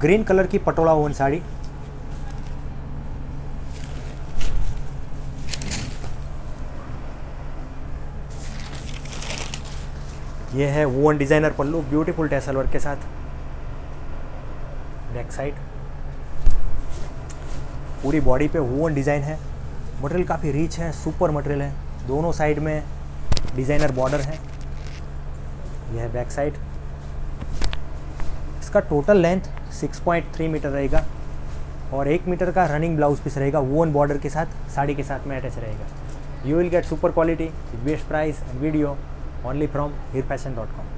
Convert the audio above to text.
Green colour की Patola one sari. ये है woven designer pallu beautiful tassel work के साथ। बैक साइड पूरी बॉडी पे वोवन डिजाइन है। मटेरियल काफ़ी रिच है, सुपर मटेरियल है। दोनों साइड में डिजाइनर बॉर्डर है। यह है बैक साइड। इसका टोटल लेंथ 6.3 मीटर रहेगा और 1 मीटर का रनिंग ब्लाउज पीस रहेगा। वोवन बॉर्डर के साथ साड़ी के साथ में अटैच रहेगा। You will get super quality, best price and video only from HeerFashion.com.